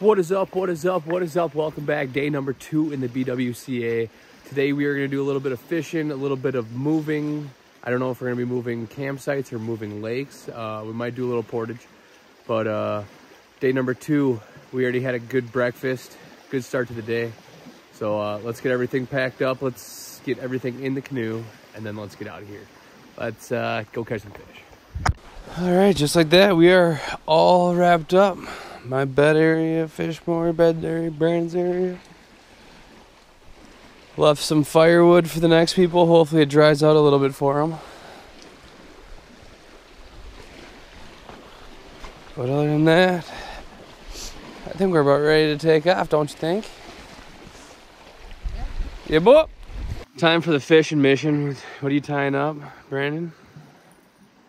What is up, what is up, what is up? Welcome back, day number 2 in the BWCA. Today we are gonna do a little bit of fishing, a little bit of moving. I don't know if we're gonna be moving campsites or moving lakes. We might do a little portage, but day number 2, we already had a good breakfast, good start to the day. So let's get everything packed up, let's get everything in the canoe, and then let's get out of here. Let's go catch some fish. All right, just like that, we are all wrapped up. My bed area, Fish'N More, bed area, Brand's area. Left some firewood for the next people. Hopefully it dries out a little bit for them. But other than that, I think we're about ready to take off, don't you think? Yeah, boy. Time for the fishing mission. What are you tying up, Brandon?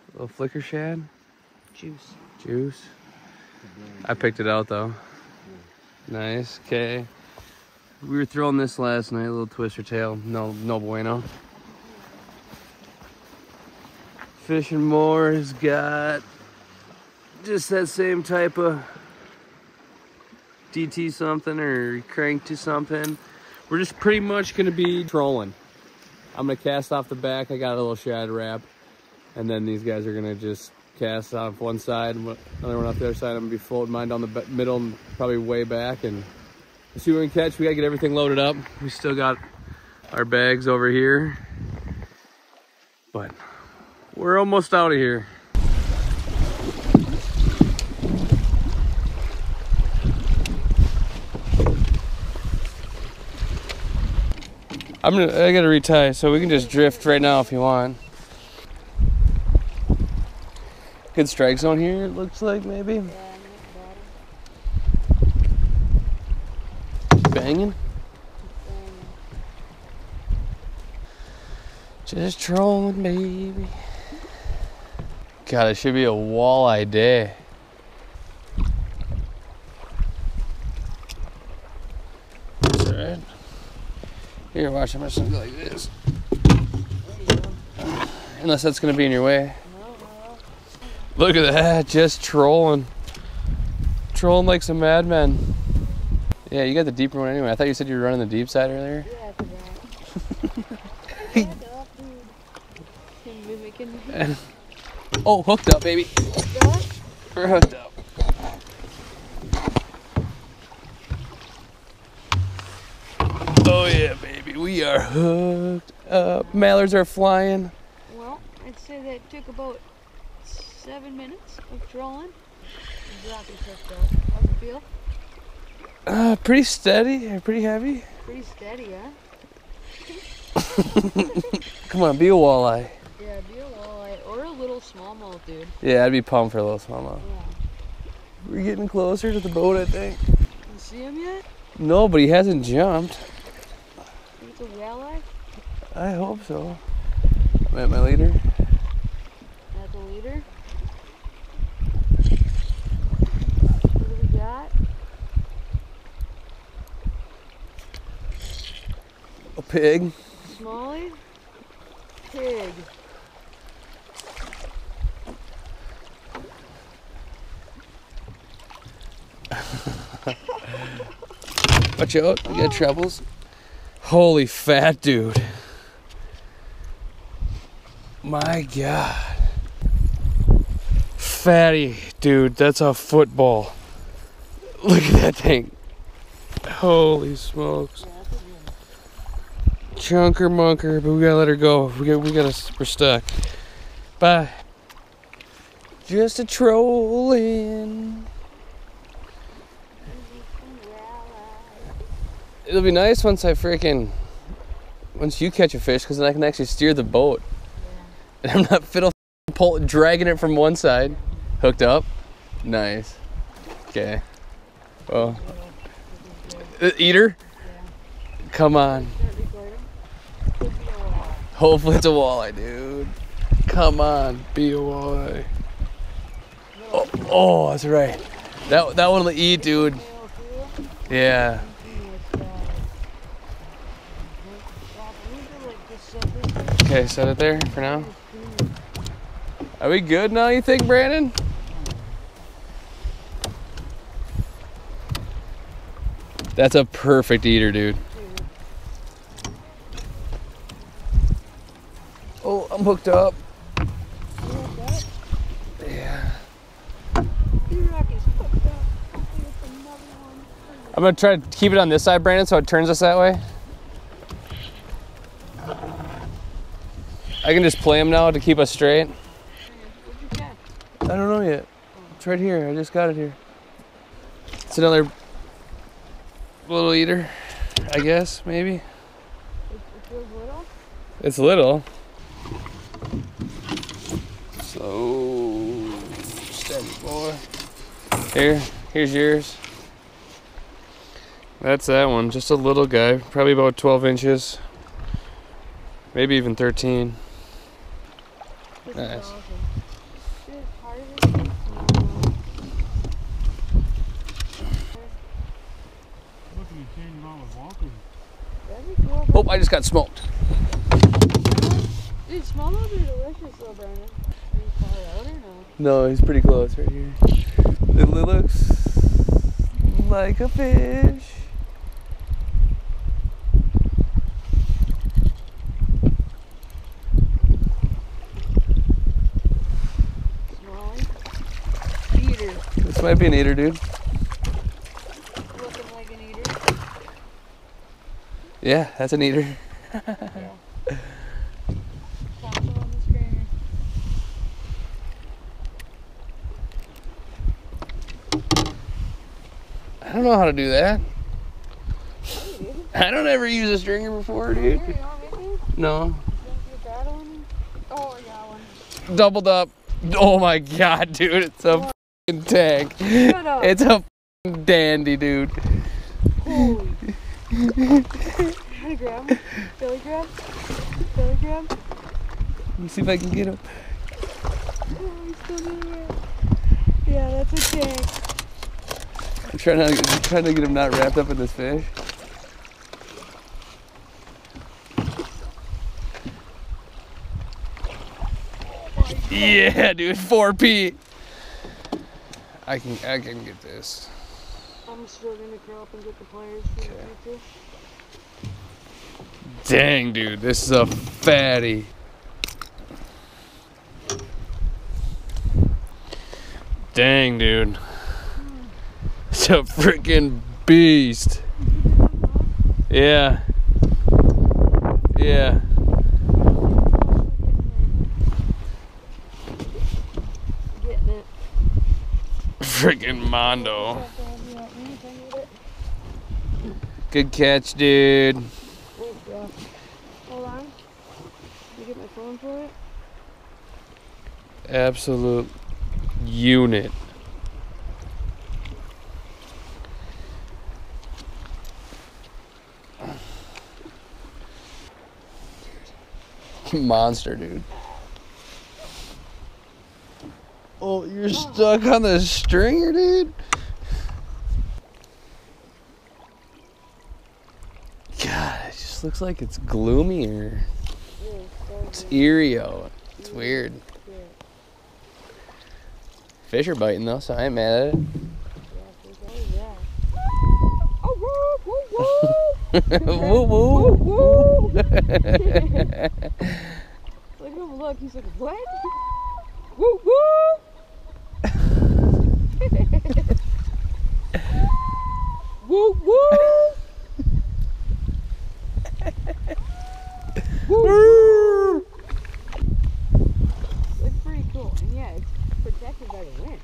A little flicker shad? Juice. Juice. I picked it out though. Nice. Okay, we were throwing this last night, a little twister tail. No bueno. Fish'N More has got just that same type of DT something or crank to something. We're just pretty much gonna be trolling. I'm gonna cast off the back. I got a little shad wrap, and then these guys are gonna just cast off one side and another one off the other side. I'm gonna be floating mine down the middle and probably way back, and we'll see what we can catch. We gotta get everything loaded up. We still got our bags over here, but we're almost out of here. I gotta retie, so we can just drift right now if you want. Good strike zone here, it looks like, maybe. Yeah, banging? Just trolling, baby. God, it should be a walleye day. That's alright. Here, watch, I'm just gonna go like this. Unless that's gonna be in your way. Look at that, just trolling. Trolling like some madmen. Yeah, you got the deeper one anyway. I thought you said you were running the deep side earlier. Yeah, I forgot. Oh, hooked up, baby. Hooked up? We're hooked up. Oh yeah, baby, we are hooked up. Mallards are flying. Well, I'd say that took about 7 minutes of trolling. Exactly. How's it feel? Pretty steady, pretty heavy. Pretty steady, huh? Come on, be a walleye. Yeah, be a walleye or a little smallmouth, dude. Yeah, I'd be pumped for a little smallmouth. Yeah. We're getting closer to the boat, I think. You see him yet? No, but he hasn't jumped. It's a walleye? I hope so. I'm at my leader. At the leader? A pig. Smally? Pig. Watch out, we got troubles. Holy fat dude. My God. Fatty dude, that's a football. Look at that thing. Holy smokes. Chunker munker, but we gotta let her go. We're stuck. Bye. Just a trolling. It'll be nice once once you catch a fish, because then I can actually steer the boat. Yeah. And I'm not dragging it from one side. Hooked up. Nice. Okay. Well, eater? Yeah. Come on. Hopefully it's a walleye, dude. Come on, be a walleye. Oh, that's right. That one will eat, dude. Yeah. Okay, set it there for now. Are we good now, you think, Brandon? That's a perfect eater, dude. Oh, I'm hooked up. Yeah. I'm gonna try to keep it on this side, Brandon, so it turns us that way. I can just play them now to keep us straight. I don't know yet. It's right here. I just got it here. It's another little eater, I guess, maybe. It's little? It's little. So, steady boy. Here, here's yours. That's that one, just a little guy, probably about 12 inches, maybe even 13. Nice. Oh, I just got smoked. Dude, smallmouth are delicious though, Brandon. Are you far out or no? No, he's pretty close right here. It looks like a fish. Eater. This might be an eater, dude. Looking like an eater. Yeah, that's an eater. Yeah. I don't know how to do that. Hey, I don't ever use a stringer before, dude. Here, no. Oh, I got one. Doubled up. Oh my god, dude, it's a f***ing tag. It's a f***ing dandy, dude. Holy. Grab him. Belly grab. Belly grab. Let me see if I can get him. Oh, he's still there. Yeah, that's a tag. I'm trying to get him not wrapped up in this fish. Oh yeah, dude, 4P. I can get this. I'm still gonna curl up and get the pliers for the future. Dang, dude, this is a fatty. Dang, dude. It's a freaking beast. Yeah. Yeah. Getting it. Freaking Mondo. Good catch, dude. Hold on. You get my phone for it? Absolute unit. Monster, dude. Oh, you're stuck on the stringer, dude. God, it just looks like it's gloomier. It's eerie. It's weird. Fish are biting though, so I ain't mad at it. Woo woo woo. Look at him, look, he's like, what? Woo woo. Woo woo. Woo. It's pretty cool, and yeah, it's protected by the wind,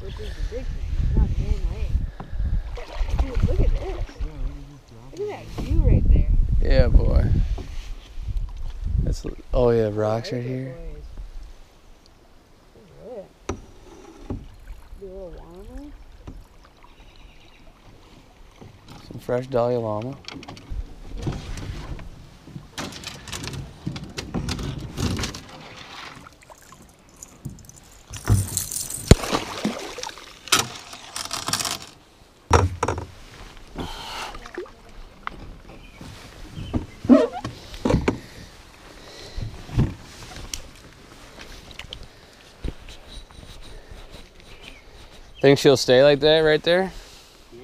which is the big thing. It's not man-made. Dude, look at this. Look at that view right there. Yeah, boy. That's, oh yeah, rocks right here. Look at it. Do a little llama. Some fresh Dahlia llama. Think she'll stay like that right there? Yeah,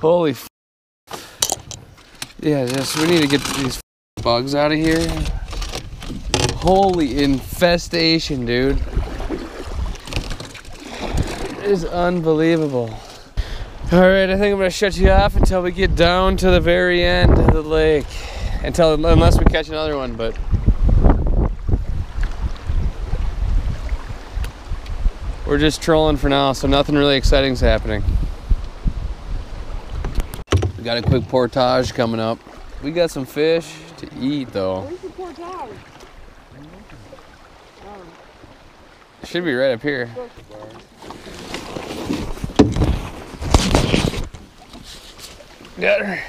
Holy f. Yeah, we need to get these bugs out of here. Holy infestation, dude. It is unbelievable. Alright, I think I'm going to shut you off until we get down to the very end of the lake. Unless we catch another one, but... we're just trolling for now, so nothing really exciting's happening. We got a quick portage coming up. We got some fish to eat though. Where's the portage? It should be right up here. Got her.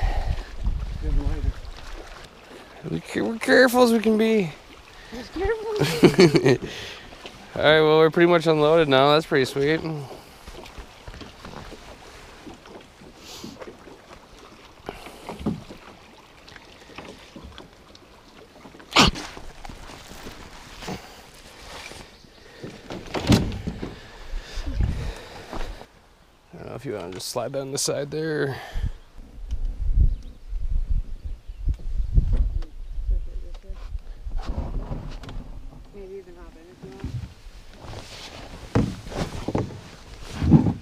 We're careful as we can be. As careful as we can be. All right, well, we're pretty much unloaded now. That's pretty sweet. If you want to just slide down the side there. Maybe even hop in if you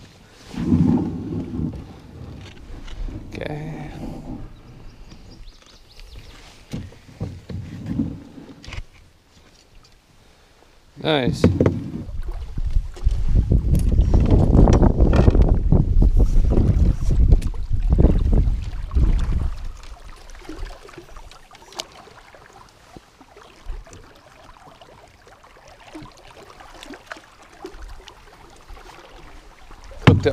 want. Okay. Nice.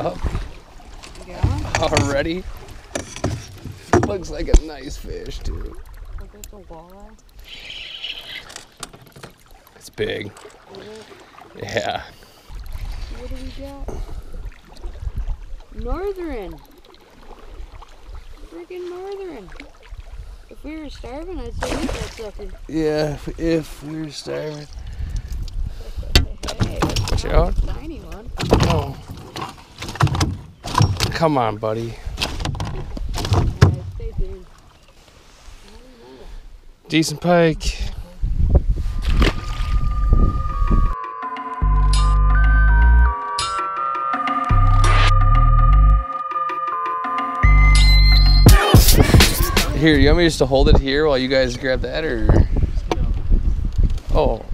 Up. Yeah. Already? Looks like a nice fish, dude. Like it's a walleye. It's big. It? Yeah. What do we got? Northern. Freaking northern. If we were starving, I'd still eat that sucker. Yeah, if we were starving. Hey, watch out. A tiny one. Oh. Come on, buddy. Decent pike. Here, you want me just to hold it here while you guys grab that, or? Oh.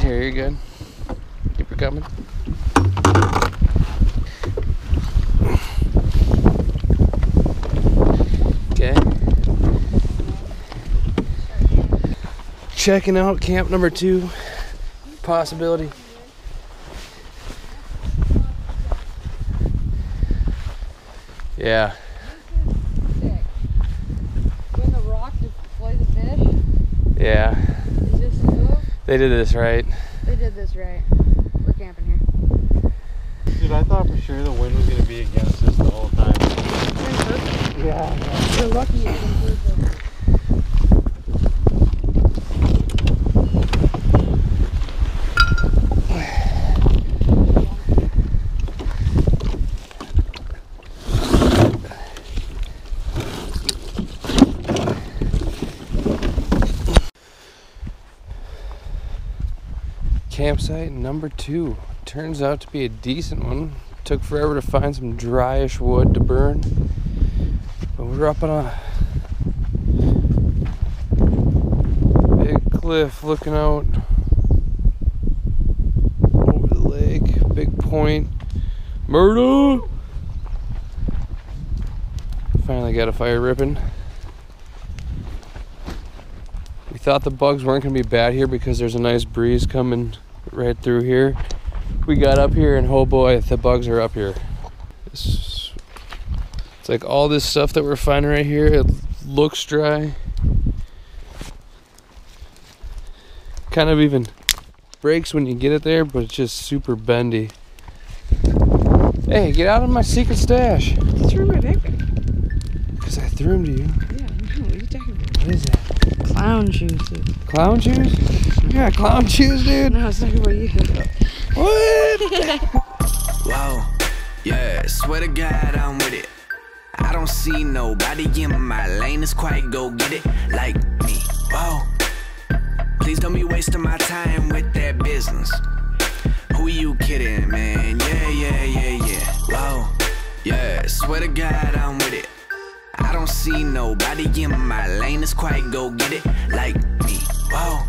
Here, you're good. Keep her coming. Checking out camp number 2, possibility. Yeah. When the rock to play the fish? Yeah. Is this new? They did this right. They did this right. We're camping here. Dude, I thought for sure the wind was going to be against us the whole time. Perfect. Yeah. You're lucky it's perfect. Campsite number 2 turns out to be a decent one. Took forever to find some dryish wood to burn, but we're up on a big cliff looking out over the lake. Big point. Murder! Finally got a fire ripping. We thought the bugs weren't going to be bad here because there's a nice breeze coming right through here. We got up here and oh boy, the bugs are up here. It's like all this stuff that we're finding right here, it looks dry. Kind of even breaks when you get it there, but it's just super bendy. Hey, get out of my secret stash. You threw my dick. Because I threw him to you. Yeah, I know. What are you talking about? What is that? Clown shoes, dude. Clown shoes? Yeah, clown shoes, dude. No, I was talking about you. What? Wow. Yeah, swear to God, I'm with it. I don't see nobody in my lane that's quite go get it like me. Whoa. Please don't be wasting my time with that business. Who you kidding, man? Yeah, yeah, yeah, yeah. Whoa. Yeah, swear to God, I'm with it. I don't see nobody in my lane that's quite go get it like me. Whoa.